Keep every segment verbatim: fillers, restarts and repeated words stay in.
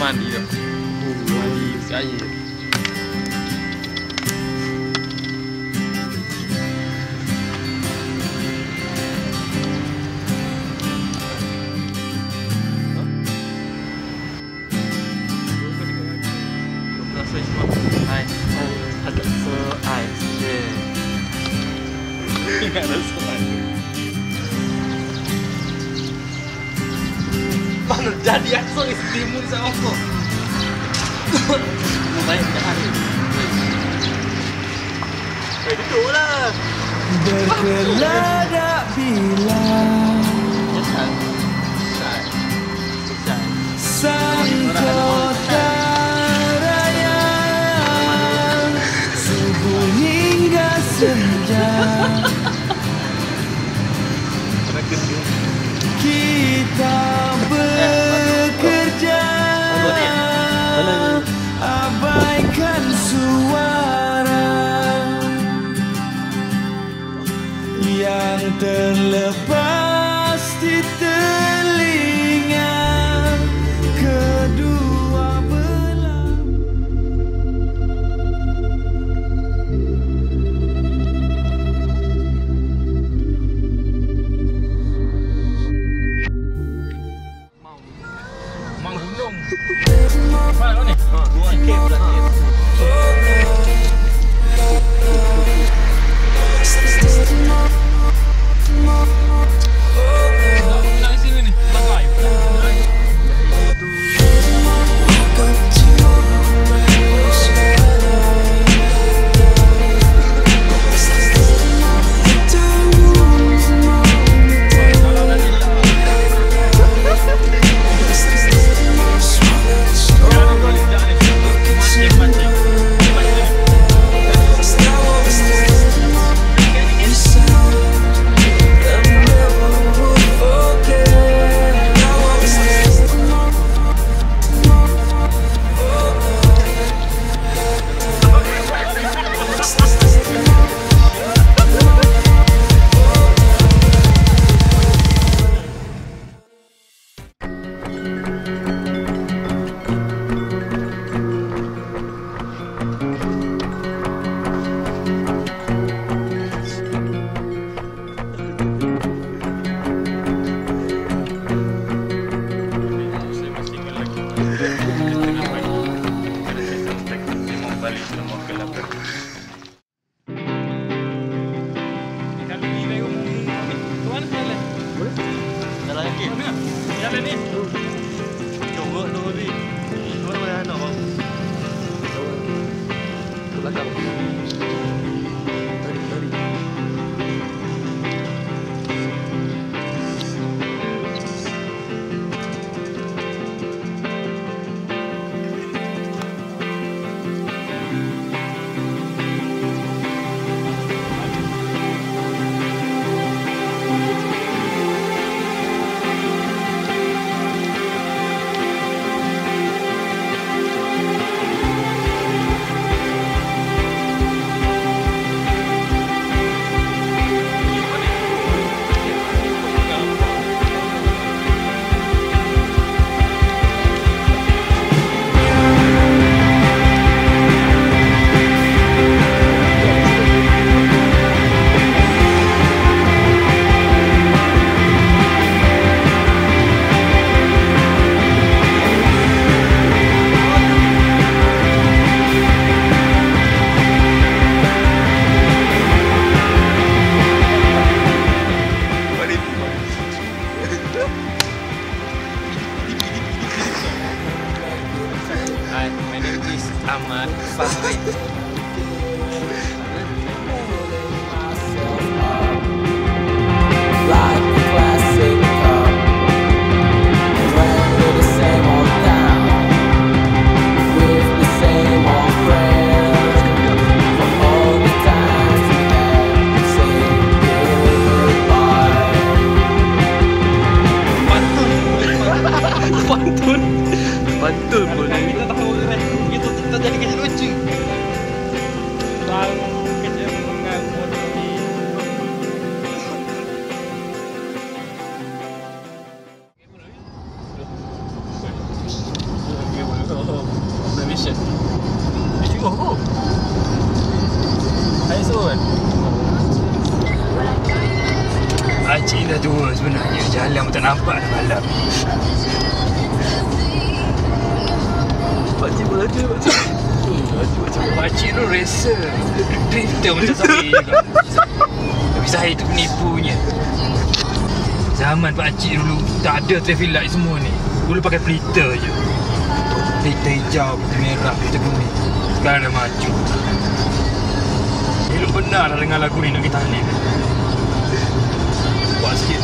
Mandi ya, mandi air. Hai, ada selai. Tidak ada selai. Mana jadi aku istimun sama aku. Mobile jangan. Kayak gitulah. Berkelada bila sang kota raya subuh hingga senja. Kita bekerja abaikan suara yang terlepas di telinga kedua belah. دول عجيلة دوز منها جهلة متنبع المهلة باتي باتي باتي Pakcik tu racer drifter macam saya juga. Tapi saya tu penipunya. Zaman pakcik dulu tak ada traffic light semua ni. Dulu pakai pelita je. Pelita hijau, pelita merah, pelita kuning. Sekarang dah maju. Elok benar dah dengar lagu ni nak kita ni. Buat sikit.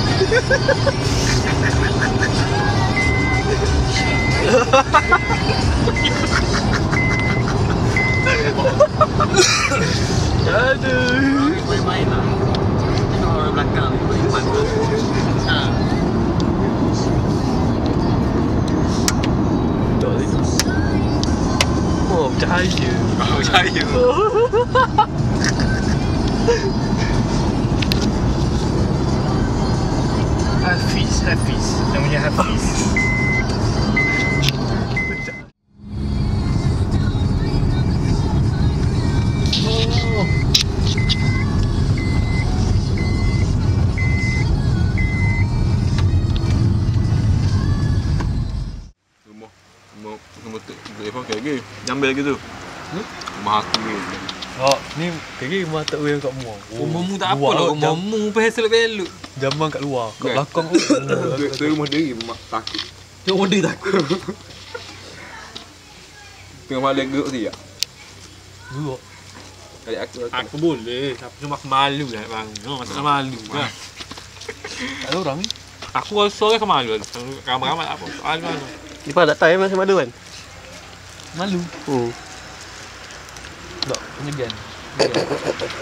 Aduh. Boleh main lah. Tengok orang belakang. Boleh buat lah. Haa. Tak boleh. Oh, bercahaya. Oh, bercahaya. Hafiz, Hafiz. Namanya Hafiz. Ambil lagi tu. Hmm? Rumah aku ni. Oh, ni kira rumah tak boleh kat rumah. Rumahmu tak apa lah. Rumahmu pun selok-belok. Jamban kat luar. Kat belakang tu. Tu rumah diri mak takut. Tu rumah diri takut. Tengah malam geruk tu ya? Geruk. Adik aku. Aku boleh. Tapi cuma aku malu lah bang. No, masalah malu lah. Tak ada orang ni. Aku sore ke malu. Ramai-ramai tak apa. Soal mana. Ni pun tak tahu macam mana kan? Malu. Oh. Tak, punya gan.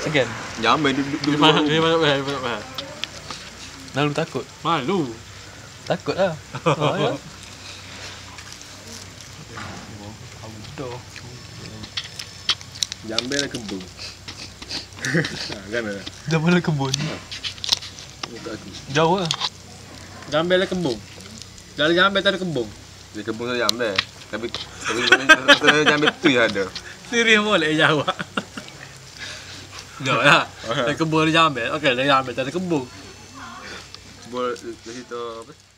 Segan. Jambai duduk duduk. Dia mana dia mana. Malu takut. Malu. Takutlah. Oh ya. Auto. Jambai nak kebun. Kan. Jambai nak kebun. Jauh ah. Jambai nak kebun. Dari jambai tak ada kebun. Dia kebun tu jambai. Tapi tapi jambe tu ya ada. Serius boleh jawab. Jawablah. Dekat kebun jambe. Okey, dekat jambe tak ada kebun. Kebun dekat situ apa?